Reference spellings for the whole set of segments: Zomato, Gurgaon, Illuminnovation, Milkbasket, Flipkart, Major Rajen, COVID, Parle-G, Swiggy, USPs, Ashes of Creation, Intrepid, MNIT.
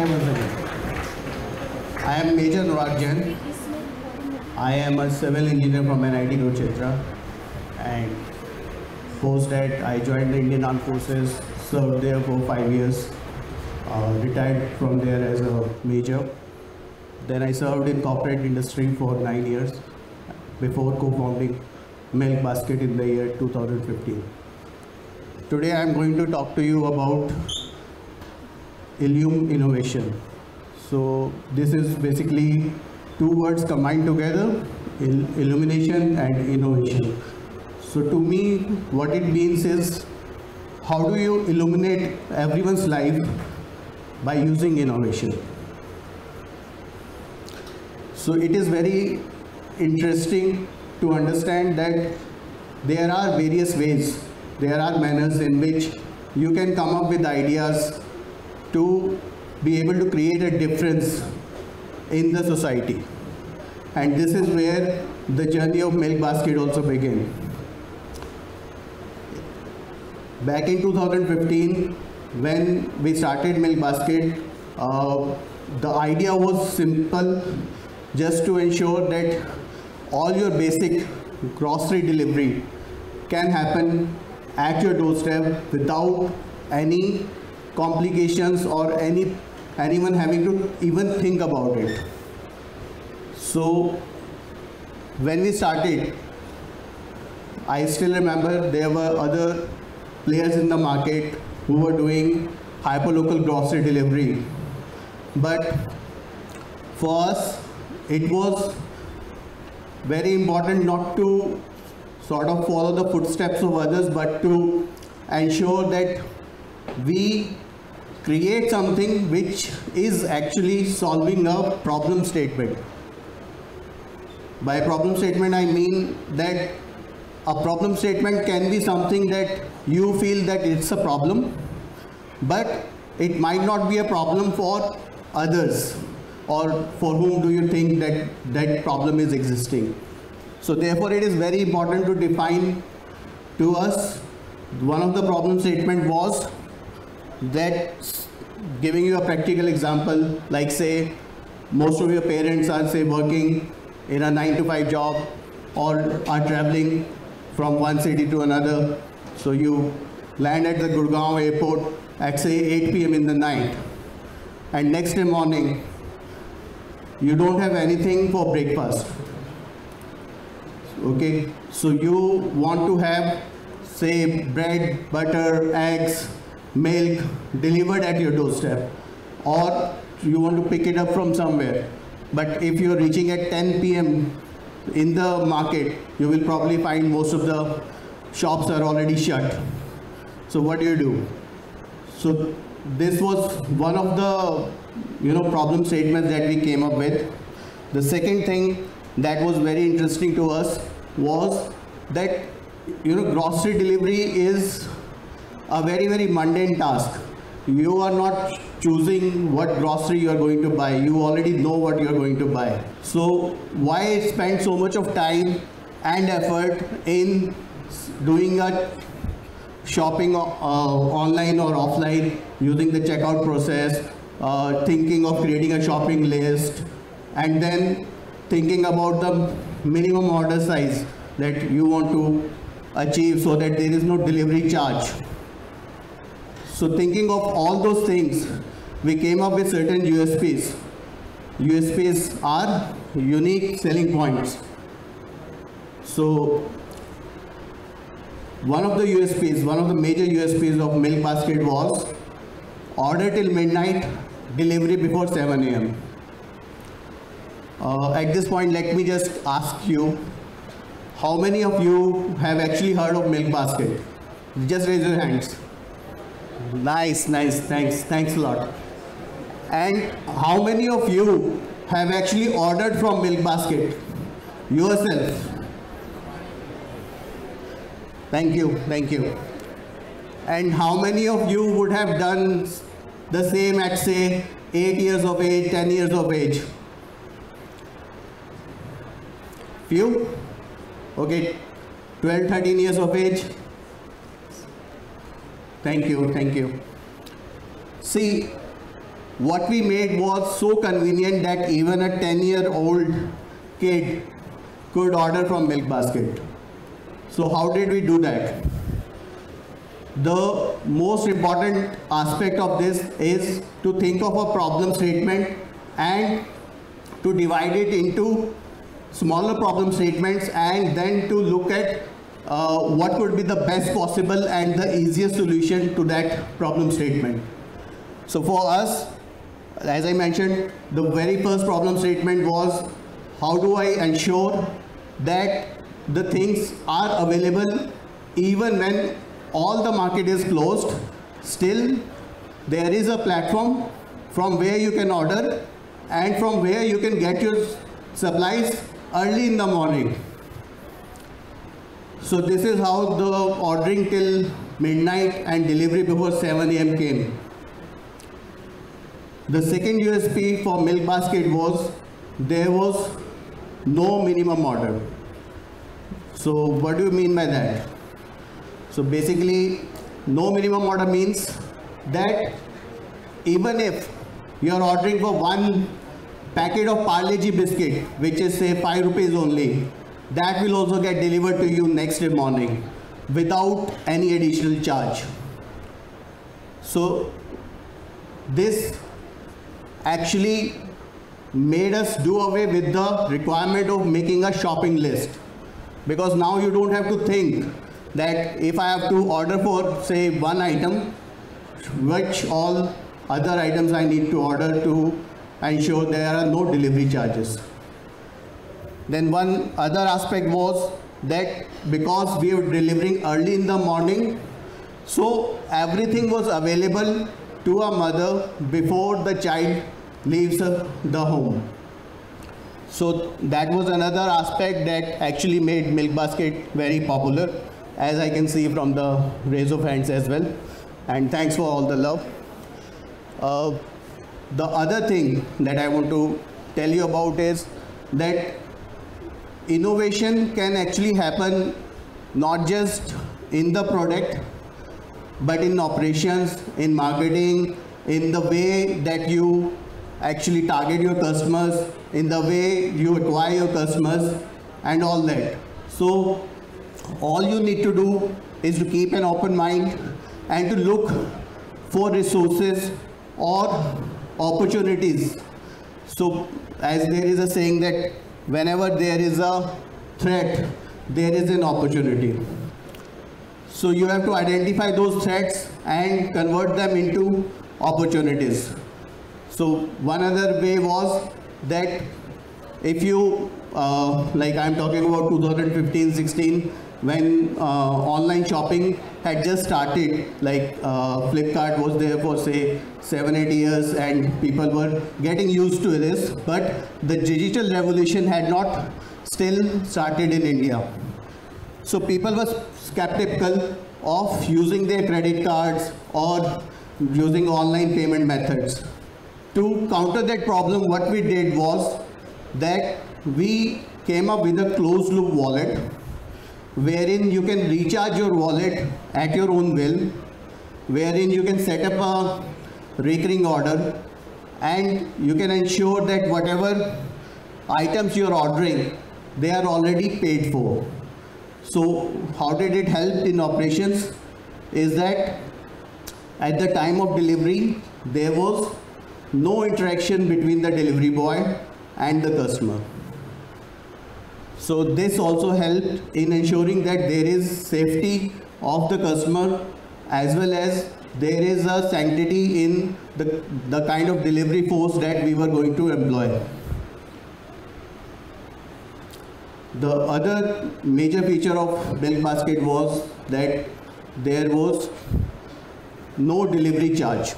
Hi once again. I am Major Rajen. I am a civil engineer from MNIT Kurukshetra, and post that I joined the Indian Armed Forces, served there for 5 years, retired from there as a major. Then I served in corporate industry for 9 years before co-founding Milkbasket in the year 2015. Today I am going to talk to you about Illuminnovation. So this is basically two words combined together, illumination and innovation. So to me, what it means is, how do you illuminate everyone's life by using innovation? So it is very interesting to understand that there are various ways, there are manners in which you can come up with ideas to be able to create a difference in the society. And this is where the journey of Milkbasket also began. Back in 2015, when we started Milkbasket, the idea was simple, just to ensure that all your basic grocery delivery can happen at your doorstep without any complications or anyone having to even think about it. So when we started, I still remember there were other players in the market who were doing hyperlocal grocery delivery, but for us it was very important not to sort of follow the footsteps of others, but to ensure that we create something which is actually solving a problem statement. By problem statement, I mean that a problem statement can be something that you feel that it's a problem, but it might not be a problem for others, or for whom do you think that that problem is existing. So therefore it is very important to define. To us, one of the problem statement was that, giving you a practical example, like say most of your parents are say working in a 9-to-5 job or are traveling from one city to another. So you land at the Gurgaon airport at say 8 PM in the night, and next day morning you don't have anything for breakfast. Okay, so you want to have say bread, butter, eggs, milk delivered at your doorstep, or you want to pick it up from somewhere. But if you're reaching at 10 PM in the market, you will probably find most of the shops are already shut. So what do you do? So this was one of the problem statements that we came up with. The second thing that was very interesting to us was that grocery delivery is a very, very mundane task. You are not choosing what grocery you are going to buy. You already know what you are going to buy. So why spend so much of time and effort in doing a shopping online or offline, using the checkout process, thinking of creating a shopping list, and then thinking about the minimum order size that you want to achieve so that there is no delivery charge. So thinking of all those things, we came up with certain USPs. USPs are unique selling points. So one of the USPs, one of the major USPs of Milkbasket was order till midnight, delivery before 7 AM. At this point, let me just ask you, how many of you have actually heard of Milkbasket? Just raise your hands. Nice, nice, thanks, thanks a lot. And how many of you have actually ordered from Milkbasket yourself? Thank you, thank you. And how many of you would have done the same at say 8 years of age, 10 years of age? Few? Okay, 12, 13 years of age. Thank you, thank you. See, what we made was so convenient that even a 10-year-old kid could order from Milkbasket. So how did we do that? The most important aspect of this is to think of a problem statement and to divide it into smaller problem statements, and then to look at what could be the best possible and the easiest solution to that problem statement. So for us, as I mentioned, the very first problem statement was, how do I ensure that the things are available even when all the market is closed? Still, there is a platform from where you can order and from where you can get your supplies early in the morning. So this is how the ordering till midnight and delivery before 7 a.m. came. The second USP for Milkbasket was there was no minimum order. So what do you mean by that? So basically, no minimum order means that even if you are ordering for one packet of Parle-G biscuit, which is say 5 rupees only, that will also get delivered to you next day morning without any additional charge. So this actually made us do away with the requirement of making a shopping list, because now you don't have to think that if I have to order for say one item, which all other items I need to order to ensure there are no delivery charges. Then one other aspect was that because we were delivering early in the morning, so everything was available to a mother before the child leaves the home. So that was another aspect that actually made Milkbasket very popular, as I can see from the raise of hands as well. And thanks for all the love. The other thing that I want to tell you about is that innovation can actually happen not just in the product, but in operations, in marketing, in the way that you actually target your customers, in the way you acquire your customers and all that. So all you need to do is to keep an open mind and to look for resources or opportunities. So as there is a saying that whenever there is a threat, there is an opportunity. So you have to identify those threats and convert them into opportunities. So one other way was that if you, like I'm talking about 2015-16, when online shopping had just started, like Flipkart was there for say 7-8 years and people were getting used to this, but the digital revolution had not still started in India. So people were skeptical of using their credit cards or using online payment methods. To counter that problem, what we did was that we came up with a closed loop wallet, wherein you can recharge your wallet at your own will, wherein you can set up a recurring order, and you can ensure that whatever items you're ordering, they are already paid for. So how did it help in operations is that at the time of delivery, there was no interaction between the delivery boy and the customer. So this also helped in ensuring that there is safety of the customer, as well as there is a sanctity in the kind of delivery force that we were going to employ. The other major feature of Milkbasket was that there was no delivery charge.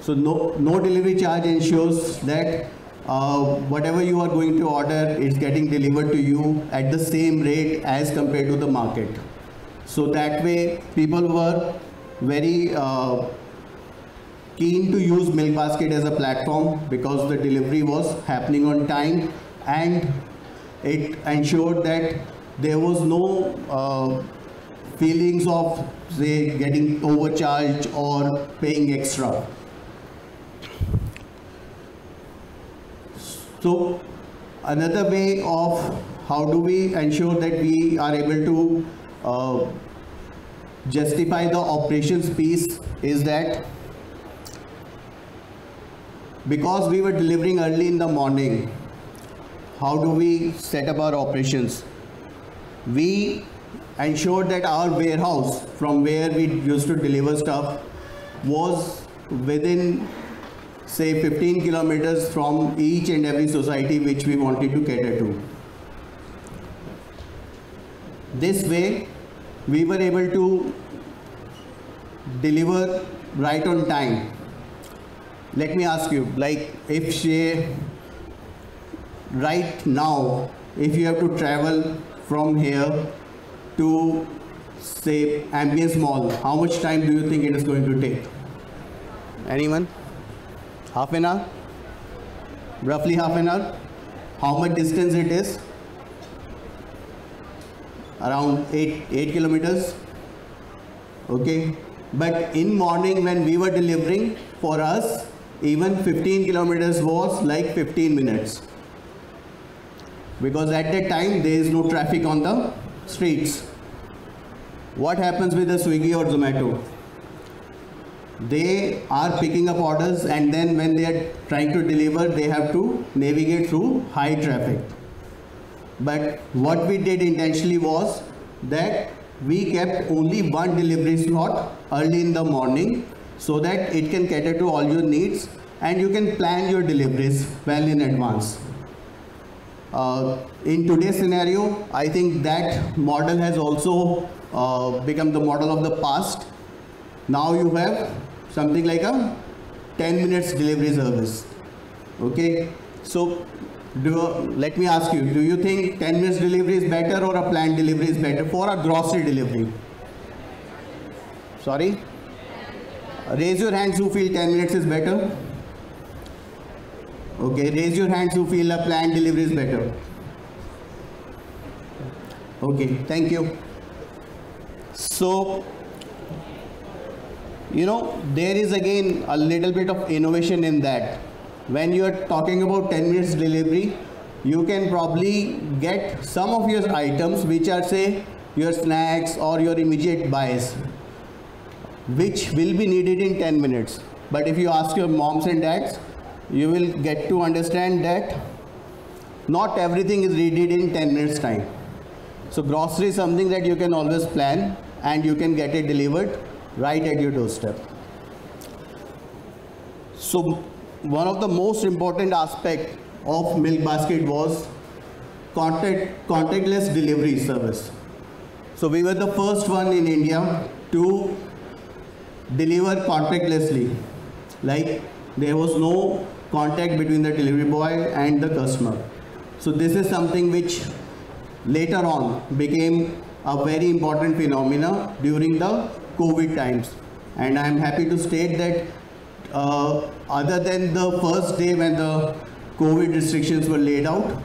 So no delivery charge ensures that whatever you are going to order, it's getting delivered to you at the same rate as compared to the market. So that way, people were very keen to use Milkbasket as a platform because the delivery was happening on time, and it ensured that there was no feelings of, say, getting overcharged or paying extra. So another way of how do we ensure that we are able to justify the operations piece is that because we were delivering early in the morning, how do we set up our operations? We ensured that our warehouse from where we used to deliver stuff was within say 15 kilometers from each and every society which we wanted to cater to. This way we were able to deliver right on time. Let me ask you, like if say right now if you have to travel from here to say Ambience Mall, how much time do you think it is going to take? Anyone? Half an hour? Roughly half an hour? How much distance it is? Around 8 kilometers. Okay, but in morning when we were delivering, for us even 15 kilometers was like 15 minutes because at that time there is no traffic on the streets. What happens with the Swiggy or Zomato? They are picking up orders and then when they are trying to deliver, they have to navigate through high traffic. But what we did intentionally was that we kept only one delivery slot early in the morning so that it can cater to all your needs and you can plan your deliveries well in advance. In today's scenario, I think that model has also become the model of the past. Now you have something like a 10 minutes delivery service. Okay, so let me ask you, do you think 10 minutes delivery is better or a planned delivery is better for a grocery delivery? Sorry? Raise your hands who feel 10 minutes is better. Okay, raise your hands who feel a planned delivery is better. Okay, thank you. So, you know, there is again a little bit of innovation in that. When you are talking about 10 minutes delivery, you can probably get some of your items which are say your snacks or your immediate buys, which will be needed in 10 minutes. But if you ask your moms and dads, you will get to understand that not everything is needed in 10 minutes time. So grocery is something that you can always plan and you can get it delivered right at your doorstep. So one of the most important aspect of Milkbasket was contactless delivery service. So we were the first one in India to deliver contactlessly. Like there was no contact between the delivery boy and the customer. So this is something which later on became a very important phenomena during the COVID times, and I am happy to state that other than the first day when the COVID restrictions were laid out,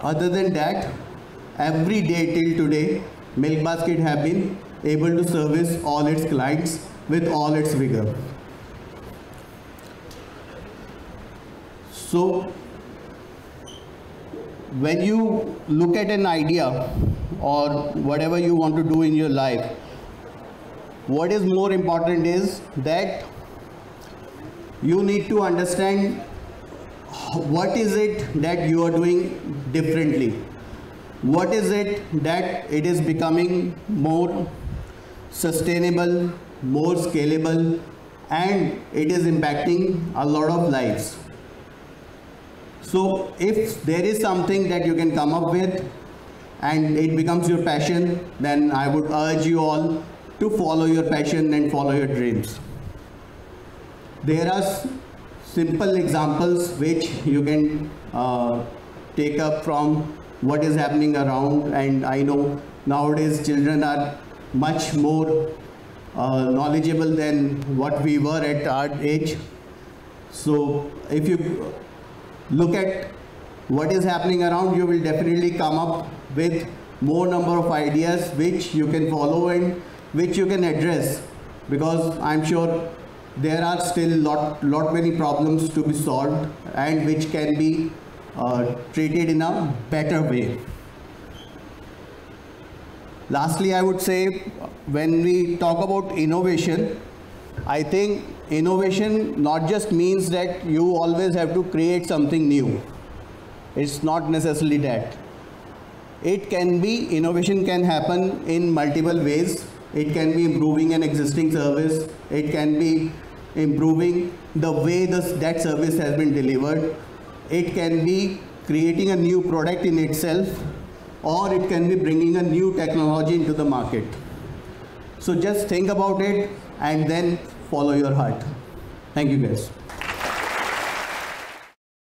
other than that, every day till today, Milkbasket have been able to service all its clients with all its vigor. So, when you look at an idea or whatever you want to do in your life, what is more important is that you need to understand what is it that you are doing differently. What is it that it is becoming more sustainable, more scalable, and it is impacting a lot of lives. So if there is something that you can come up with and it becomes your passion, then I would urge you all to follow your passion and follow your dreams. There are simple examples which you can take up from what is happening around, and I know nowadays children are much more knowledgeable than what we were at our age. So if you look at what is happening around, you will definitely come up with more number of ideas which you can follow and which you can address, because I'm sure there are still lot many problems to be solved and which can be or treated in a better way. Lastly, I would say when we talk about innovation, I think innovation not just means that you always have to create something new. It's not necessarily that. It can be, innovation can happen in multiple ways. It can be improving an existing service. It can be improving the way that service has been delivered. It can be creating a new product in itself, or it can be bringing a new technology into the market. So just think about it and then follow your heart. Thank you guys.